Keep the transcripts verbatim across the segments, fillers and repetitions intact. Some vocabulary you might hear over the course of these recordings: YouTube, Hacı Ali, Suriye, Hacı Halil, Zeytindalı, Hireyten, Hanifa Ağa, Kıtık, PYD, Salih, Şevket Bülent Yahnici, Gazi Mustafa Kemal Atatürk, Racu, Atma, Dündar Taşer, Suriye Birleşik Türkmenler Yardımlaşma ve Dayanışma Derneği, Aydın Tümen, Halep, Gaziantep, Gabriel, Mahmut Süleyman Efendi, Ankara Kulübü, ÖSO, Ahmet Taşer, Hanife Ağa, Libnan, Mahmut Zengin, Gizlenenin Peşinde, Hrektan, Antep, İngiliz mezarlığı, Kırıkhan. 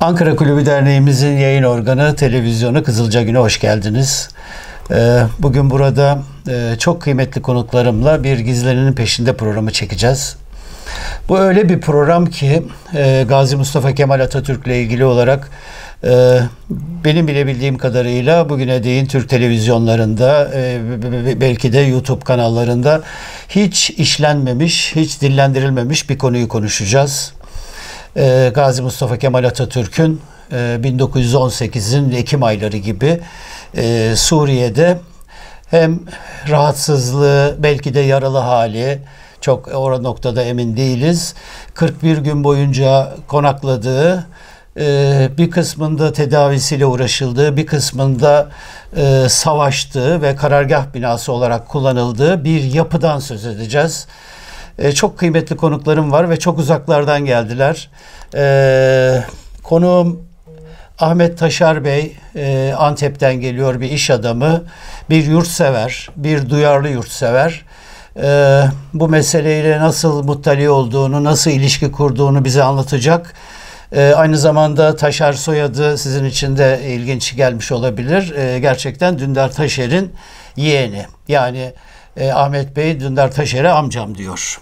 Ankara Kulübü Derneğimizin yayın organı, televizyonu Kızılca Gün'e hoş geldiniz. Bugün burada çok kıymetli konuklarımla bir Gizlerinin Peşinde programı çekeceğiz. Bu öyle bir program ki Gazi Mustafa Kemal Atatürk'le ilgili olarak benim bilebildiğim kadarıyla bugüne değin Türk televizyonlarında, belki de YouTube kanallarında hiç işlenmemiş, hiç dillendirilmemiş bir konuyu konuşacağız. Gazi Mustafa Kemal Atatürk'ün bin dokuz yüz on sekizin Ekim ayları gibi Suriye'de hem rahatsızlığı, belki de yaralı hali, çok o noktada emin değiliz, kırk bir gün boyunca konakladığı, bir kısmında tedavisiyle uğraşıldığı, bir kısmında savaştığı ve karargah binası olarak kullanıldığı bir yapıdan söz edeceğiz. Çok kıymetli konuklarım var ve çok uzaklardan geldiler. Konuğum Ahmet Taşer Bey, Antep'ten geliyor, bir iş adamı, bir yurtsever, bir duyarlı yurtsever. Bu meseleyle nasıl muttali olduğunu, nasıl ilişki kurduğunu bize anlatacak. Aynı zamanda Taşer soyadı sizin için de ilginç gelmiş olabilir. Gerçekten Dündar Taşer'in yeğeni. Yani Ahmet Bey Dündar Taşer'e amcam diyor.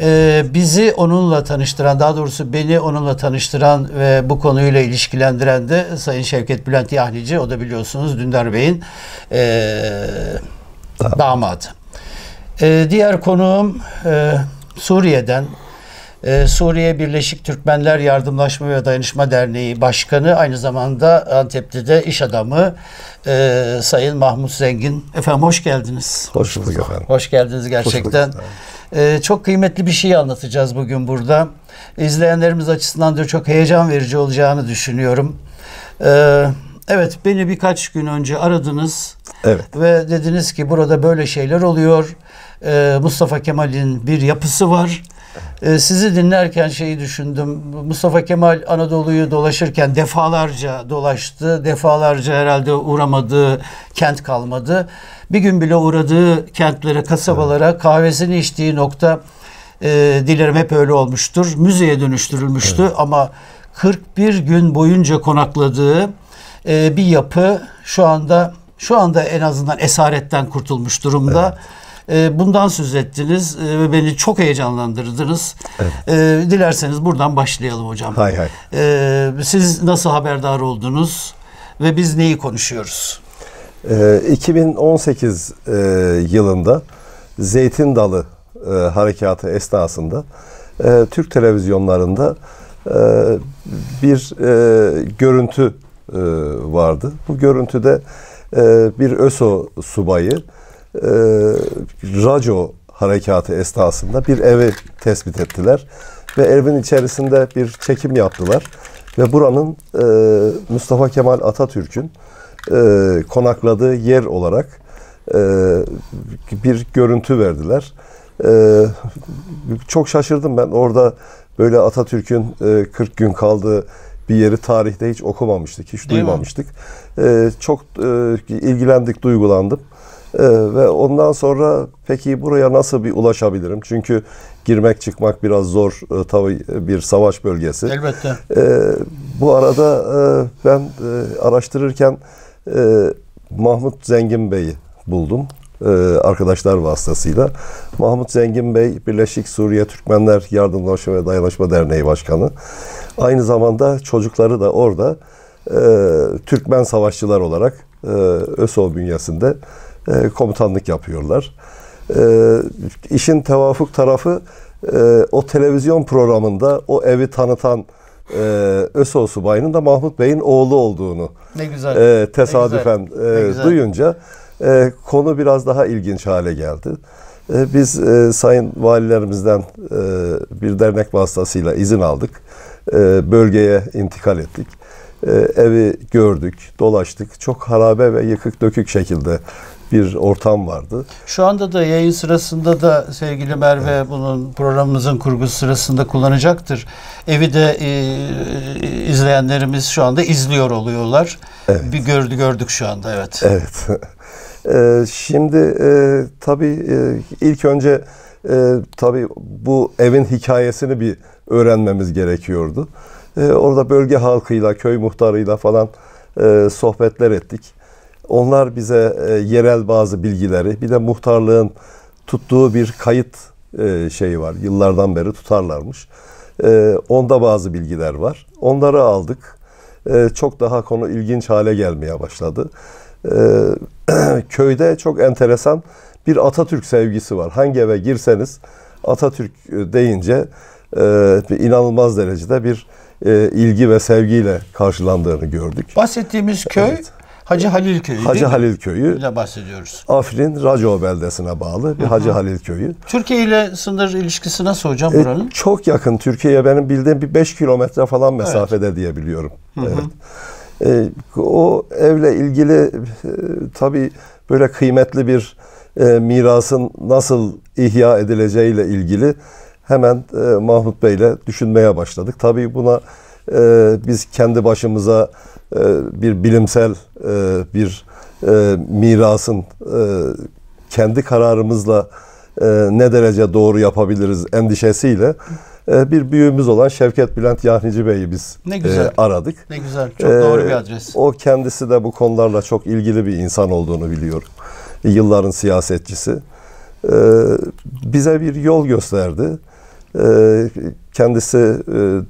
Ee, bizi onunla tanıştıran, daha doğrusu beni onunla tanıştıran ve bu konuyla ilişkilendiren de Sayın Şevket Bülent Yahnici. O da biliyorsunuz Dündar Bey'in e, tamam. damadı. Ee, diğer konuğum e, Suriye'den. E, Suriye Birleşik Türkmenler Yardımlaşma ve Dayanışma Derneği Başkanı, aynı zamanda Antep'te de iş adamı e, Sayın Mahmut Zengin. Efendim hoş geldiniz. Hoş bulduk efendim. Hoş geldiniz gerçekten. Hoş Ee, çok kıymetli bir şey anlatacağız bugün burada. İzleyenlerimiz açısından da çok heyecan verici olacağını düşünüyorum. Ee, evet, beni birkaç gün önce aradınız. Evet. Ve dediniz ki burada böyle şeyler oluyor. Ee, Mustafa Kemal'in bir yapısı var. Ee, sizi dinlerken şeyi düşündüm. Mustafa Kemal Anadolu'yu dolaşırken defalarca dolaştı. Defalarca herhalde uğramadığı kent kalmadı. Bir gün bile uğradığı kentlere, kasabalara, kahvesini içtiği nokta, e, dilerim hep öyle olmuştur, müzeye dönüştürülmüştü. Evet. Ama kırk bir gün boyunca konakladığı e, bir yapı şu anda şu anda en azından esaretten kurtulmuş durumda. Evet. Bundan söz ettiniz ve beni çok heyecanlandırdınız. Evet. Dilerseniz buradan başlayalım hocam. Hay hay. Siz nasıl haberdar oldunuz ve biz neyi konuşuyoruz? iki bin on sekiz yılında Zeytindalı harekatı esnasında Türk televizyonlarında bir görüntü vardı. Bu görüntüde bir ÖSO subayı Ee, Racu harekatı esnasında bir evi tespit ettiler ve evin içerisinde bir çekim yaptılar ve buranın e, Mustafa Kemal Atatürk'ün e, konakladığı yer olarak e, bir görüntü verdiler. E, çok şaşırdım ben orada, böyle Atatürk'ün e, kırk gün kaldığı bir yeri tarihte hiç okumamıştık, hiç Değil duymamıştık. E, çok e, ilgilendik, duygulandım. Ee, ve ondan sonra peki buraya nasıl bir ulaşabilirim? Çünkü girmek çıkmak biraz zor, e, tabii bir savaş bölgesi. Elbette. Ee, bu arada e, ben e, araştırırken e, Mahmut Zengin Bey'i buldum. E, arkadaşlar vasıtasıyla. Mahmut Zengin Bey, Birleşik Suriye Türkmenler Yardımlaşma ve Dayanışma Derneği Başkanı. Aynı zamanda çocukları da orada e, Türkmen savaşçılar olarak e, ÖSO bünyesinde komutanlık yapıyorlar. E, işin tevafuk tarafı e, o televizyon programında o evi tanıtan e, ÖSO subayının da Mahmut Bey'in oğlu olduğunu ne güzel, e, tesadüfen ne güzel, e, ne duyunca e, konu biraz daha ilginç hale geldi. E, biz e, sayın valilerimizden e, bir dernek vasıtasıyla izin aldık. E, bölgeye intikal ettik. E, evi gördük, dolaştık. Çok harabe ve yıkık dökük şekilde bir ortam vardı. Şu anda da yayın sırasında da sevgili Merve, evet, bunun programımızın kurgusu sırasında kullanacaktır. Evi de e, izleyenlerimiz şu anda izliyor oluyorlar. Evet. Bir gördü gördük şu anda, evet. Evet. e, şimdi e, tabii e, ilk önce e, tabii bu evin hikayesini bir öğrenmemiz gerekiyordu. E, E, orada bölge halkıyla, köy muhtarıyla falan e, sohbetler ettik. Onlar bize e, yerel bazı bilgileri, bir de muhtarlığın tuttuğu bir kayıt e, şeyi var. Yıllardan beri tutarlarmış. E, onda bazı bilgiler var. Onları aldık. E, çok daha konu ilginç hale gelmeye başladı. E, köyde çok enteresan bir Atatürk sevgisi var. Hangi eve girseniz Atatürk deyince e, inanılmaz derecede bir e, ilgi ve sevgiyle karşılandığını gördük. Bahsettiğimiz köy evet. Hacı Halil köyü. Hacı Halil köyü. Öyle bahsediyoruz. Afrin Racu beldesine bağlı bir Hı-hı. Hacı Halil köyü. Türkiye ile sınır ilişkisi nasıl hocam buranın? E, çok yakın. Türkiye'ye benim bildiğim bir beş kilometre falan mesafede evet. diye biliyorum. Evet. E, o evle ilgili e, tabii böyle kıymetli bir e, mirasın nasıl ihya edileceğiyle ilgili hemen e, Mahmut Bey'le düşünmeye başladık. Tabii buna e, biz kendi başımıza bir bilimsel bir mirasın kendi kararımızla ne derece doğru yapabiliriz endişesiyle bir büyüğümüz olan Şevket Bülent Yahnici Bey'i biz ne güzel. aradık. Ne güzel. Çok doğru bir adres. O kendisi de bu konularla çok ilgili bir insan olduğunu biliyorum. Yılların siyasetçisi. Bize bir yol gösterdi. Kendisi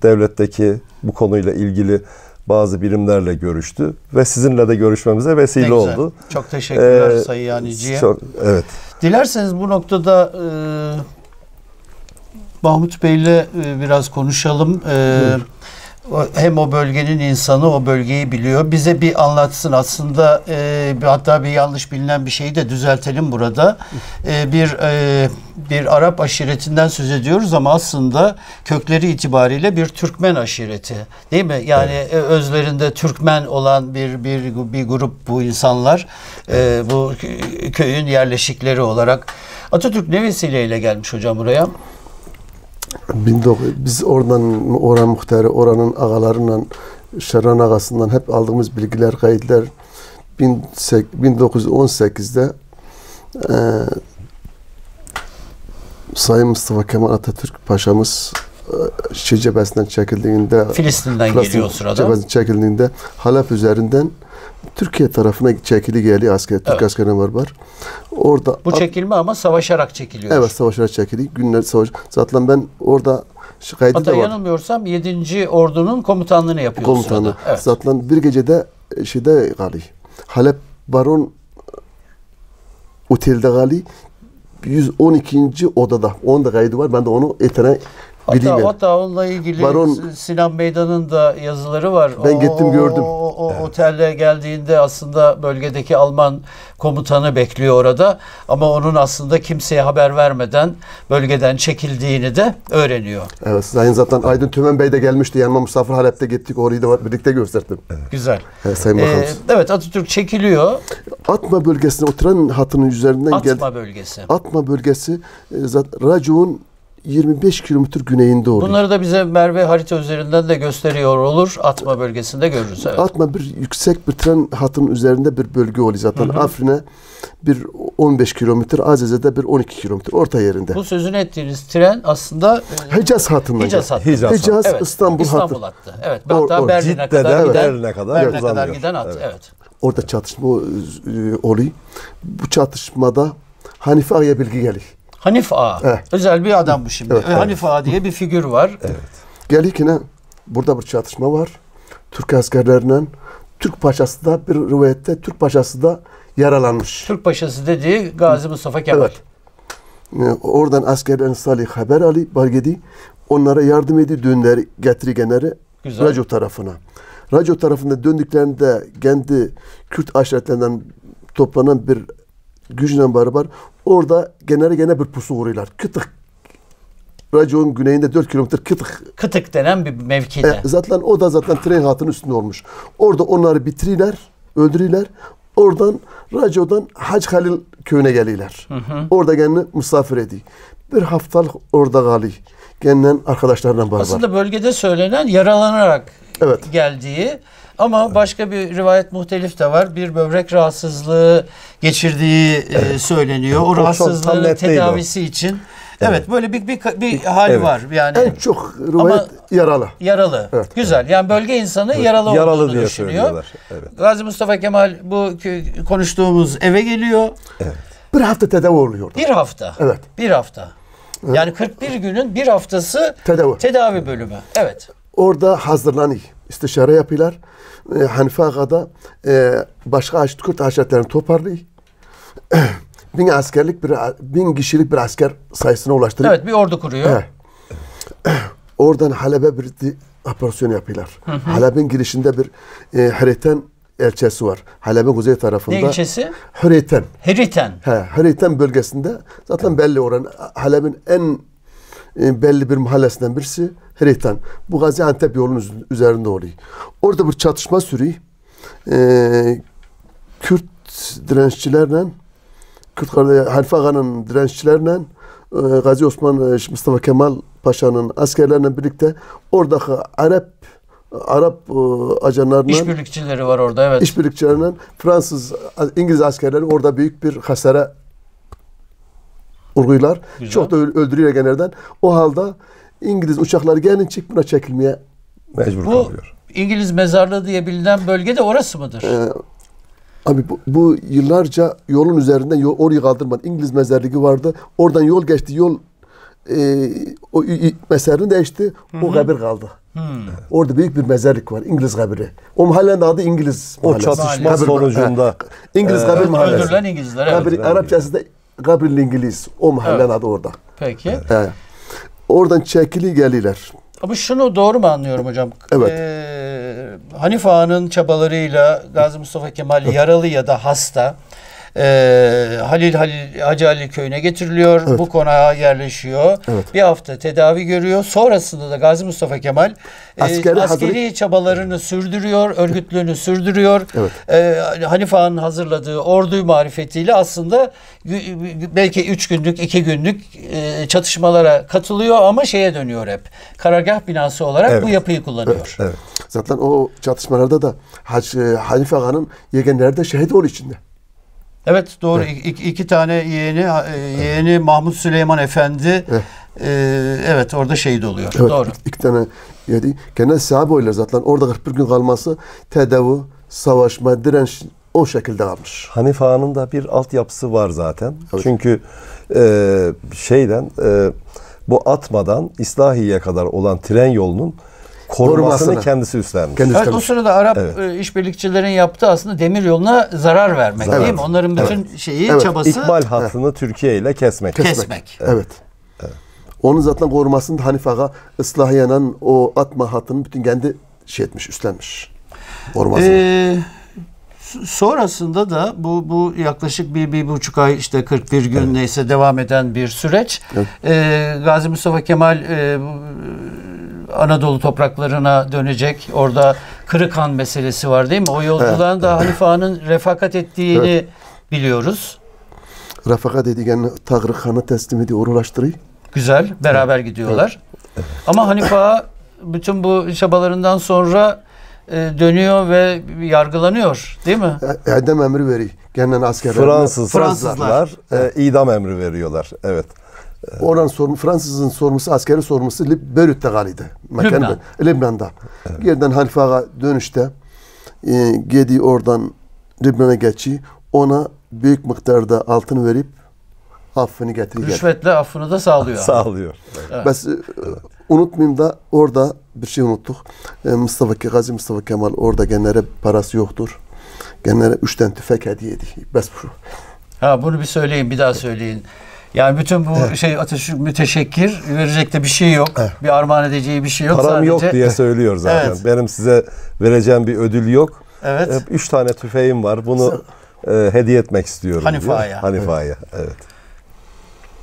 devletteki bu konuyla ilgili bazı birimlerle görüştü ve sizinle de görüşmemize vesile oldu. Çok teşekkürler ee, Sayın Yanici'ye. Evet. Dilerseniz bu noktada e, Mahmut Bey'le e, biraz konuşalım. E, hem o bölgenin insanı o bölgeyi biliyor. Bize bir anlatsın aslında e, hatta bir yanlış bilinen bir şeyi de düzeltelim burada. E, bir e, bir Arap aşiretinden söz ediyoruz ama aslında kökleri itibariyle bir Türkmen aşireti. Değil mi? Yani evet. özlerinde Türkmen olan bir bir bir grup bu insanlar. E, bu köyün yerleşikleri olarak. Atatürk ne vesileyle gelmiş hocam buraya? Biz oradan, oran muhtarı, oranın ağalarından, Şeran ağasından hep aldığımız bilgiler, kayıtlar bin dokuz yüz on sekiz'de e, Sayın Mustafa Kemal Atatürk Paşa'mız e, şey cephesinden çekildiğinde Filistin'den Filistin geliyor o sırada. Çekildiğinde Halep üzerinden Türkiye tarafına çekili geliyor asker. Evet. Türk askerine var var. Orada bu çekilme ama savaşarak çekiliyor. Evet, savaşarak çekili. Günler savaş. Zaten ben orada şikayet de var. Hatta yanılmıyorsam yedinci ordunun komutanlığını yapıyor. Komutanı. Evet. Zaten bir gecede şeyde gali. Halep Baron otelde gali yüz on ikinci odada. Onda kaydı var. Ben de onu etene Hatta, hatta onunla ilgili Baron, Sinan Beydan'ın da yazıları var. Ben o, gittim gördüm. O, o evet. otelle geldiğinde aslında bölgedeki Alman komutanı bekliyor orada. Ama onun aslında kimseye haber vermeden bölgeden çekildiğini de öğreniyor. Evet, Sayın zaten Aydın Tümen Bey de gelmişti. Yanıma misafir Halep'te gittik. Orayı da birlikte gösterdim. Evet. Güzel. Evet, Sayın Bakanım. Ee, evet, Atatürk çekiliyor. Atma bölgesine, o tren hattının üzerinden Atma geldi. Atma bölgesi. Atma bölgesi. Zaten Racu'nun yirmi beş kilometre güneyinde oluyor. Bunları da bize Merve harita üzerinden de gösteriyor olur. Atma bölgesinde görürüz. Evet. Atma bir yüksek bir tren hattının üzerinde bir bölge oluyor zaten. Afrin'e bir on beş kilometre, Azize'de bir on iki kilometre orta yerinde. Bu sözünü ettiğiniz tren aslında Hicaz hattından. Hicaz hattı. Hicaz, Hicaz evet. İstanbul, İstanbul hattı. hattı. Evet. Hatta Berlin'e kadar, evet. Berlin'e kadar, Berlin'e kadar giden hat. Evet. evet. Orada çatışma oluyor. Bu çatışmada Hanife Ağa'ya bilgi geliyor. Hanifa Ağa. Evet. Özel bir adam bu şimdi. Evet, evet. Hanifa Ağa diye bir figür var. Evet. Geliyor ki ne? Burada bir çatışma var. Türk askerlerinden. Türk paşası da bir rivayette Türk paşası da yaralanmış. Türk paşası dediği Gazi Mustafa Kemal. Evet. Oradan askerlerin Salih haber alıp bölgedi. Onlara yardım edip döndüler, getirigenleri Racu tarafına. Racu tarafında döndüklerinde kendi Kürt aşiretlerinden toplanan bir gücüyle beraber orada genel gene bir pusu vuruyorlar. Kıtık. Racu'nun güneyinde dört kilometre Kıtık. Kıtık denen bir mevkide. E, zaten o da zaten tren hattının üstünde olmuş. Orada onları bitirirler, öldürürler. Oradan Racu'dan Hacı Halil köyüne geliyorlar. Hı hı. Orada kendini misafir ediyor. Bir haftalık orada kalıyor. Kendinin arkadaşlarla beraber. Aslında bölgede söylenen yaralanarak evet. geldiği ama başka bir rivayet muhtelif de var. Bir böbrek rahatsızlığı geçirdiği evet. söyleniyor. O, o rahatsızlığın tedavisi o. için Evet, evet, böyle bir bir, bir hal evet. var yani. En çok rivayet yaralı. Yaralı. Evet, güzel. Evet. Yani bölge insanı evet. yaralı, yaralı olduğunu diye düşünüyor. Evet. Gazi Mustafa Kemal bu konuştuğumuz eve geliyor. Evet. Bir hafta tedavi oluyor. Bir hafta. Evet. Bir hafta. Evet. Yani kırk bir günün bir haftası tedavi, tedavi bölümü. Evet. Orada hazırlanıyor. İstişare yapıyorlar. E, Hanifa Ağa'da e, başka Haçlı Kürt haşatlarını toparlıyor. bin askerlik bir bin kişilik bir asker sayısına ulaştırıyor. Evet, bir ordu kuruyor. Evet. Oradan Halep'e bir operasyon yapıyorlar. Halep'in girişinde bir e, Hireyten elçisi var. Halep'in kuzey tarafında. Ne ilçesi? Hireyten. Hireyten. He, Hireyten bölgesinde zaten evet. belli oran Halep'in en e, belli bir mahallesinden birisi Hrektan. Bu Gaziantep yolunun üzerinde oluyor. Orada bir çatışma sürüyor. E, Kürt direnççilerle, Kürt kardeşi Hanifa Ağa'nın direnççilerle, e, Gazi Osman Mustafa Kemal Paşa'nın askerlerle birlikte oradaki Arap Arap e, ajanlarla, işbirlikçileri var orada, evet. İşbirlikçilerle Fransız, İngiliz askerleri orada büyük bir hasara uğruyorlar. Çok da öldürüyor genelden. O halde İngiliz uçakları gelince buna çekilmeye mecbur bu, kalıyor. İngiliz mezarlığı diye bilinen bölge de orası mıdır? Ee, abi bu, bu yıllarca yolun üzerinden yol, orayı kaldırmadı. İngiliz mezarlığı vardı. Oradan yol geçti. Yol e, o mezarlığı değişti. Hı-hı. O kabir kaldı. Hı-hı. Orada büyük bir mezarlık var. İngiliz kabiri. O mahallenin adı İngiliz mahallesi. O çatışma kabir sonucunda. He. İngiliz e, kabir öldürülen mahallesi. Öldürülen İngilizler. Evet. Kabir, Arapçası da Gabriel İngiliz. O mahallenin evet. adı orada. Peki. Evet. Oradan çekili gelirler. Ama şunu doğru mu anlıyorum hocam? Evet. Ee, Hanife Ağa'nın çabalarıyla Gazi Mustafa Kemal evet. yaralı ya da hasta e, Halil Halil Hacı Ali köyüne getiriliyor. Evet. Bu konağa yerleşiyor. Evet. Bir hafta tedavi görüyor. Sonrasında da Gazi Mustafa Kemal e, askeri, askeri çabalarını sürdürüyor. Örgütlüğünü sürdürüyor. Evet. E, Hanife Ağa'nın hazırladığı ordu marifetiyle aslında belki üç günlük, iki günlük çatışmalara katılıyor ama şeye dönüyor hep. Karargah binası olarak evet. bu yapıyı kullanıyor. Evet, evet. Zaten o çatışmalarda da Hacı, Hanife Ağa'nın yeğenleri de şehit oluyor içinde. Evet, doğru. Evet. İki, iki tane yeğeni, yeğeni evet. Mahmut Süleyman Efendi evet, e, evet orada şehit oluyor. Evet, doğru. İki tane yeğeni. Genel sahabe oylar zaten. Orada kırk bir gün kalması tedavi, savaşma, direnç o şekilde almış. Hanife Ağa'nın da bir altyapısı var zaten. Evet. Çünkü e, şeyden e, bu Atma'dan İslahiye'ye kadar olan tren yolunun korumasını Korumasına. kendisi üstlenmiş. Kendisi evet, üstlenmiş. O sırada Arap evet. işbirlikçilerin yaptığı aslında demir yoluna zarar vermek zarar. değil mi? Onların bütün evet. şeyi evet. çabası. İkbal hattını evet. Türkiye ile kesmek. Kesmek. kesmek. Evet. Evet. evet. Onun zaten korumasını da Hanife Ağa İslahiye'nin o Atma hattını bütün kendi şey etmiş, üstlenmiş. Korumasını. Ee, Sonrasında da bu bu yaklaşık bir, bir buçuk ay işte kırk bir gün evet. neyse devam eden bir süreç. Evet. Ee, Gazi Mustafa Kemal e, Anadolu topraklarına dönecek. Orada Kırıkhan meselesi var değil mi? O yolculuğun evet. da Hanife Ağa'nın refakat ettiğini evet. biliyoruz. Refakat edildiğini ta Kırıkhan'a teslim ediyor, uğraştırıyor. Güzel, beraber evet. gidiyorlar. Evet. Ama Hanife Ağa bütün bu çabalarından sonra dönüyor ve yargılanıyor değil mi? İdam emri veriyor. Kendine askerler. Fransız, Fransızlar e, idam emri veriyorlar. Evet. Oran sorun, Fransız'ın sorumlusu, askeri sorumlusu Beyrut'ta kalıydı. Libnan. Libnan'da. Evet. Yerden Hanife Ağa dönüşte e, gedi oradan Libnan'a geçiyor. Ona büyük miktarda altın verip affını getiriyor. Rüşvetle affını da sağlıyor. sağlıyor. Evet. Bes, evet. Unutmayayım da orada bir şey unuttuk. Mustafa Gazi Mustafa Kemal orada genlere parası yoktur. Genlere üç tane tüfek hediye ediyor. Bes bu. Ha, bunu bir söyleyin, bir daha söyleyin. Yani bütün bu evet. şey Atatürk müteşekkir, verecek de bir şey yok. Evet. Bir armağan edeceği bir şey yok. Param sadece yok diye söylüyor zaten. Evet. Benim size vereceğim bir ödül yok. Evet. Üç tane tüfeğim var. Bunu e, hediye etmek istiyorum. Hanife Ağa'ya. Hanife Ağa'ya. Evet. evet.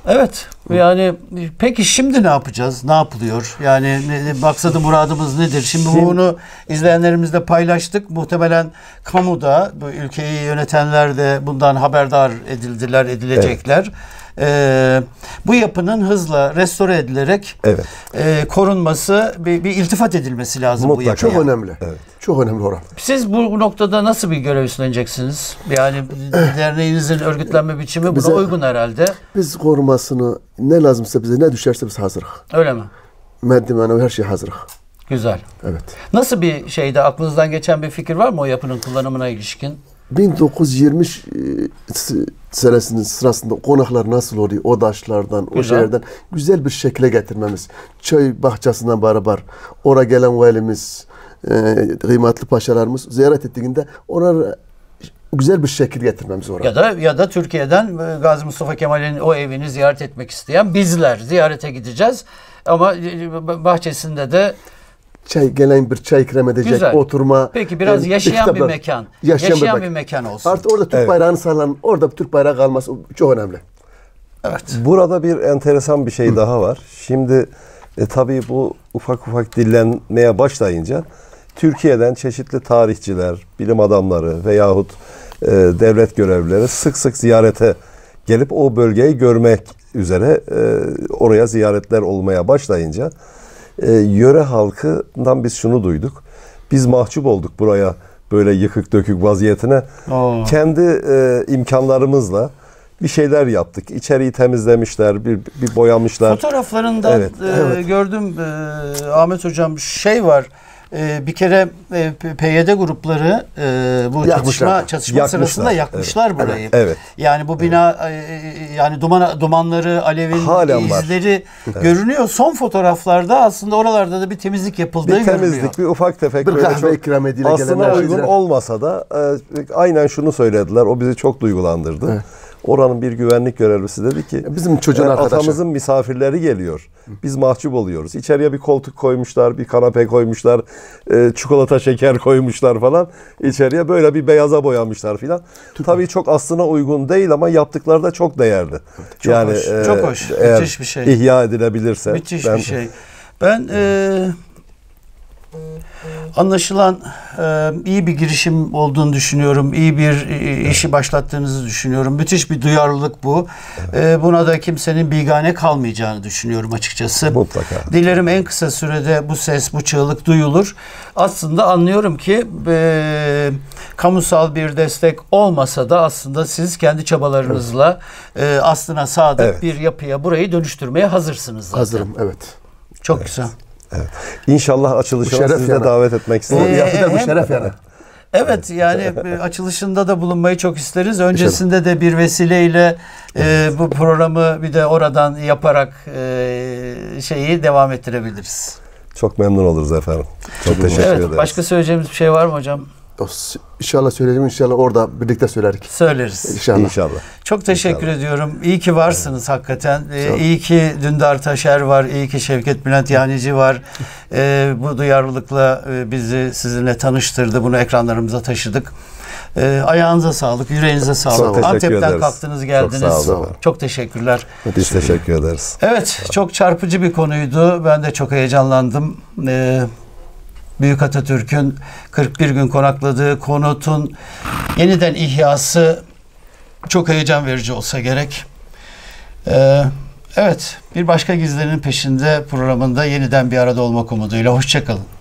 Evet. Yani peki şimdi ne yapacağız? Ne yapılıyor? Yani maksadı muradımız nedir? Şimdi bunu izleyenlerimizle paylaştık. Muhtemelen kamuda bu ülkeyi yönetenler de bundan haberdar edildiler, edilecekler. e, bu yapının hızla restore edilerek evet. e, korunması, bir, bir iltifat edilmesi lazım. Mutlaka, bu yapıya. Çok önemli. Evet. Çok önemli oran. Siz bu noktada nasıl bir görev üstleneceksiniz? Yani derneğinizin örgütlenme biçimi buna bize, uygun herhalde. Biz korumasını, ne lazımsa bize, ne düşerse biz hazırız. Öyle mi? Maddi manevi her şey hazırız. Güzel. Evet. Nasıl bir şeyde, aklınızdan geçen bir fikir var mı o yapının kullanımına ilişkin? bin dokuz yüz yirmi senesinin sırasında konaklar nasıl oluyor? O taşlardan, o şehirden güzel bir şekle getirmemiz. Çay bahçesinden beraber oraya gelen valimiz, e, kıymetli paşalarımız ziyaret ettiğinde onlara güzel bir şekil getirmemiz oraya. Ya da ya da Türkiye'den Gazi Mustafa Kemal'in o evini ziyaret etmek isteyen bizler ziyarete gideceğiz. Ama bahçesinde de çay, gelen bir çay ikram edecek, güzel. Oturma. Peki biraz yani, yaşayan kitaplar, bir mekan. Yaşayan, yaşayan bir, bir mekan olsun. Artık orada Türk evet. bayrağını sallan, orada Türk bayrağı kalmaz. Çok önemli. Evet. Burada bir enteresan bir şey Hı. daha var. Şimdi e, tabii bu ufak ufak dillenmeye başlayınca Türkiye'den çeşitli tarihçiler, bilim adamları veyahut e, devlet görevlileri sık sık ziyarete gelip o bölgeyi görmek üzere e, oraya ziyaretler olmaya başlayınca E, yöre halkından biz şunu duyduk. Biz mahcup olduk buraya böyle yıkık dökük vaziyetine. Aa. Kendi e, imkanlarımızla bir şeyler yaptık. İçeriği temizlemişler, bir, bir boyamışlar. Fotoğraflarında evet. E, evet. gördüm e, Ahmet Hocam, şey var. Ee, bir kere e, P Y D grupları e, bu yakmışlar. çatışma, çatışma yakmışlar. sırasında yakmışlar evet. burayı. Evet. Yani bu bina evet. e, yani duman dumanları, alevin Halen izleri var. görünüyor. Evet. Son fotoğraflarda aslında oralarda da bir temizlik yapıldığı görünüyor. Bir temizlik, görünüyor. bir ufak tefek bir böyle kahve ikram ediyle gelenler. Aslında uygun olmasa da e, aynen şunu söylediler. O bizi çok duygulandırdı. Evet. Oranın bir güvenlik görevlisi dedi ki bizim çocuğun yani arkadaşı. Atamızın misafirleri geliyor. Biz mahcup oluyoruz. İçeriye bir koltuk koymuşlar, bir kanepe koymuşlar, e, çikolata şeker koymuşlar falan. İçeriye böyle bir beyaza boyamışlar filan. Tabii çok aslına uygun değil ama yaptıkları da çok değerli. Çok yani, hoş. E, çok hoş. Müthiş bir şey. İhya edilebilirse. Müthiş ben, bir şey. Ben e, anlaşılan e, iyi bir girişim olduğunu düşünüyorum. İyi bir e, işi başlattığınızı düşünüyorum. Müthiş bir duyarlılık bu. Evet. E, buna da kimsenin bigane kalmayacağını düşünüyorum açıkçası. Mutlaka. Dilerim en kısa sürede bu ses, bu çığlık duyulur. Aslında anlıyorum ki e, kamusal bir destek olmasa da aslında siz kendi çabalarınızla evet. e, aslına sadık evet. bir yapıya, burayı dönüştürmeye hazırsınız zaten. Hazırım, evet. Çok evet. güzel. Evet. İnşallah açılışına sizi de davet etmek isterim. Ee, bu şeref yani. Evet yani açılışında da bulunmayı çok isteriz. Öncesinde de bir vesileyle e, bu programı bir de oradan yaparak e, şeyi devam ettirebiliriz. Çok memnun oluruz efendim. Çok teşekkür evet, ederiz. Başka söyleyeceğimiz bir şey var mı hocam? İnşallah söyleyelim. İnşallah orada birlikte söyleriz. Söyleriz. İnşallah. İnşallah. Çok teşekkür İnşallah. ediyorum. İyi ki varsınız evet. hakikaten. Ee, iyi ki Dündar Taşer var. İyi ki Şevket Bülent Yahnici var. Ee, bu duyarlılıkla bizi sizinle tanıştırdı. Bunu ekranlarımıza taşıdık. Ee, ayağınıza sağlık, yüreğinize sağlık. Antep'ten ederiz. kalktınız, geldiniz. Çok, sağ olun. çok teşekkürler. Biz teşekkür ederiz. Evet, çok çarpıcı bir konuydu. Ben de çok heyecanlandım. Ee, Büyük Atatürk'ün kırk bir gün konakladığı konutun yeniden ihyası çok heyecan verici olsa gerek. Ee, evet, bir başka gizlerinin peşinde programında yeniden bir arada olmak umuduyla. Hoşça kalın.